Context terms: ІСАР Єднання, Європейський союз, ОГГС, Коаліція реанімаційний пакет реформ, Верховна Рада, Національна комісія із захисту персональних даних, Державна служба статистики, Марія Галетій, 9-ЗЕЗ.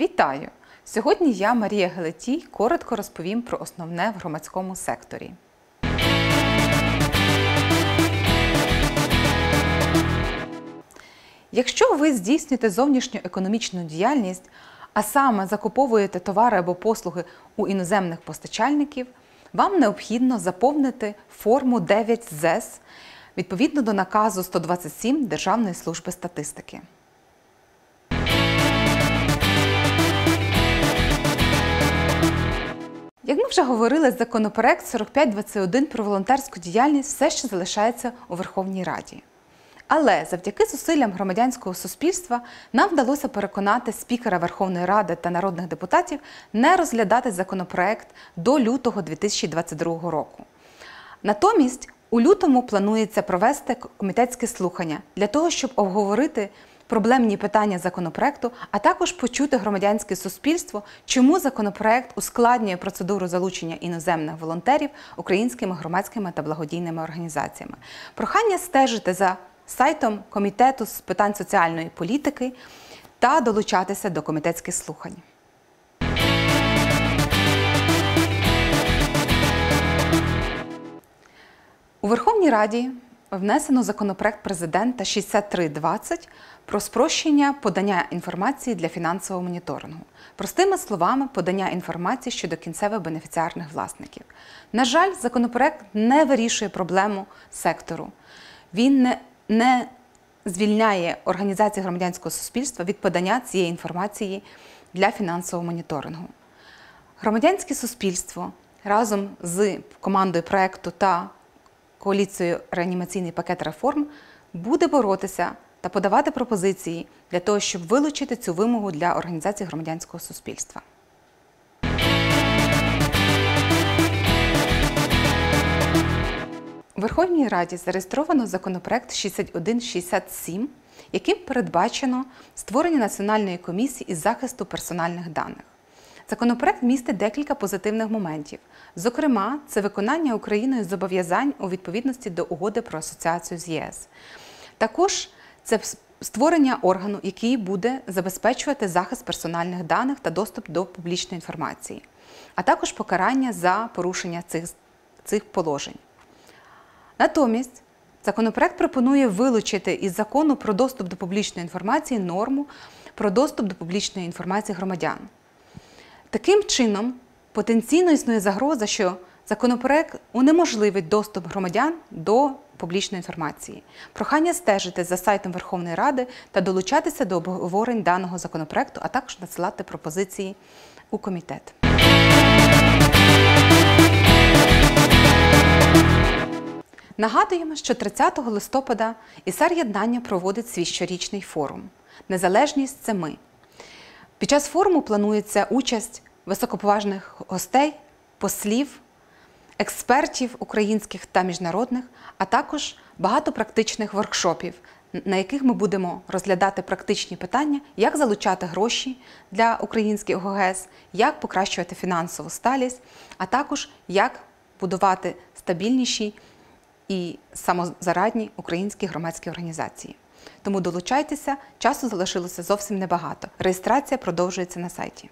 Вітаю! Сьогодні я, Марія Галетій, коротко розповім про основне в громадському секторі. Якщо ви здійснюєте зовнішню економічну діяльність, а саме закуповуєте товари або послуги у іноземних постачальників, вам необхідно заповнити форму 9 ЗЕС відповідно до наказу 127 Державної служби статистики. Як ми вже говорили, законопроект 4521 про волонтерську діяльність все ще залишається у Верховній Раді. Але завдяки зусиллям громадянського суспільства нам вдалося переконати спікера Верховної Ради та народних депутатів не розглядати законопроект до лютого 2022 року. Натомість у лютому планується провести комітетські слухання для того, щоб обговорити проблемні питання законопроекту, а також почути громадянське суспільство, чому законопроект ускладнює процедуру залучення іноземних волонтерів українськими громадськими та благодійними організаціями. Прохання стежити за сайтом Комітету з питань соціальної політики та долучатися до комітетських слухань. У Верховній Раді внесено законопроект Президента 6320 про спрощення подання інформації для фінансового моніторингу. Простими словами, подання інформації щодо кінцевих бенефіціарних власників. На жаль, законопроект не вирішує проблему сектору. Він не звільняє організації громадянського суспільства від подання цієї інформації для фінансового моніторингу. Громадянське суспільство разом з командою проєкту та Коаліцією реанімаційний пакет реформ буде боротися та подавати пропозиції для того, щоб вилучити цю вимогу для організацій громадянського суспільства. У Верховній Раді зареєстровано законопроект 6167, яким передбачено створення Національної комісії із захисту персональних даних. Законопроект містить декілька позитивних моментів. Зокрема, це виконання Україною зобов'язань у відповідності до угоди про асоціацію з ЄС. Також це створення органу, який буде забезпечувати захист персональних даних та доступ до публічної інформації, а також покарання за порушення цих положень. Натомість, законопроект пропонує вилучити із закону про доступ до публічної інформації норму про доступ до публічної інформації громадян. Таким чином, потенційно існує загроза, що законопроект унеможливить доступ громадян до публічної інформації. Прохання стежити за сайтом Верховної Ради та долучатися до обговорень даного законопроекту, а також надсилати пропозиції у комітет. Нагадуємо, що 30 листопада ІСАР Єднання проводить свій щорічний форум «Незалежність – це ми». Під час форуму планується участь високоповажних гостей, послів, експертів українських та міжнародних, а також багато практичних воркшопів, на яких ми будемо розглядати практичні питання, як залучати гроші для українських ОГГС, як покращувати фінансову сталість, а також як будувати стабільніші і самозарадні українські громадські організації. Тому долучайтеся, часу залишилося зовсім небагато. Реєстрація продовжується на сайті.